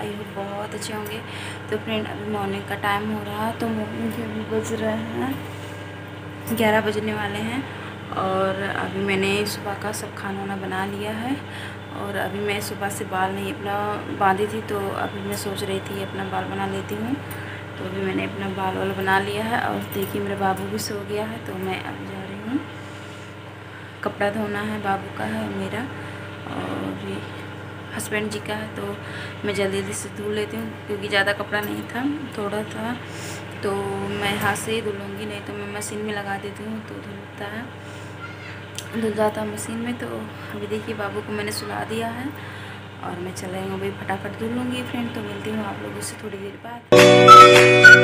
I hope बहुत अच्छे होंगे। तो फ्रेंड अभी मॉर्निंग का टाइम हो रहा है, तो मॉर्निंग के भी बज रहे हैं 11 बजने वाले हैं। और अभी मैंने सुबह का सब खाना वाना बना लिया है। और अभी मैं सुबह से बाल नहीं अपना बांधी थी, तो अभी मैं सोच रही थी अपना बाल बना लेती हूँ। तो अभी मैंने अपना बाल वाल बना लिया है। और देखिए मेरा बाबू भी सो गया है, तो मैं अब जा रही हूँ, कपड़ा धोना है बाबू का है मेरा और हस्बैंड जी का है, तो मैं जल्दी जल्दी से धो लेती हूँ क्योंकि ज़्यादा कपड़ा नहीं था, थोड़ा था, तो मैं हाथ से ही धुलूँगी, नहीं तो मैं मशीन में लगा देती हूँ तो धुलता है, धुल जाता मशीन में। तो अभी देखिए बाबू को मैंने सुला दिया है और मैं चल रही हूँ, अभी फटाफट धुल लूँगी। फ्रेंड तो मिलती हूँ आप लोगों से थोड़ी देर बाद।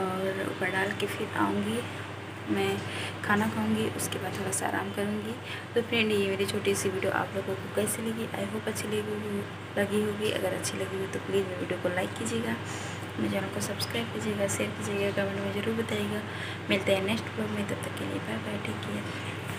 और ऊपर डाल के फिर आऊँगी, मैं खाना खाऊँगी, उसके बाद थोड़ा सा आराम करूँगी। तो फ्रेंड ये मेरी छोटी सी वीडियो आप लोगों को कैसी लगी, आई होप अच्छी लगी होगी। अगर अच्छी लगी हो तो प्लीज़ मेरी वीडियो को लाइक कीजिएगा, मेरे चैनल को सब्सक्राइब कीजिएगा, शेयर कीजिएगा, कमेंट में ज़रूर बताइएगा। मिलते हैं नेक्स्ट ब्लॉग में, तब तक के लिए बाय बाय, टेक केयर।